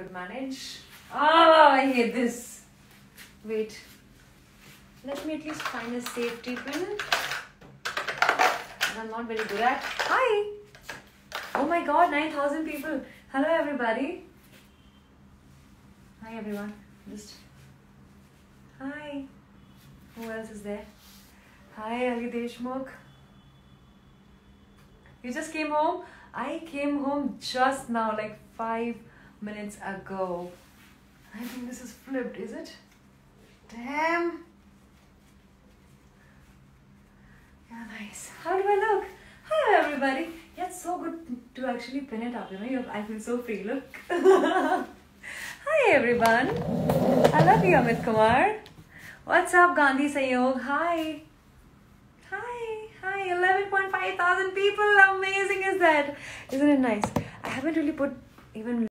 could manage. Ah, I hate this. Wait. Let me at least find a safety pin. I'm not very good at. Hi. Oh my God, 9,000 people. Hello everybody. Hi everyone. Just. Hi. Who else is there? Hi, Ali Deshmukh. You just came home? I came home just now, like 5 minutes ago. I think this is flipped, is it? Damn. Yeah, nice. How do I look? Hello everybody. Yeah, it's so good to actually pin it up, you know, I feel so free, look. Hi everyone. I love you, Amit Kumar. What's up, Gandhi Sayog? Hi. Hi. Hi. 11,500 people. How amazing is that? Isn't it nice? I haven't really put even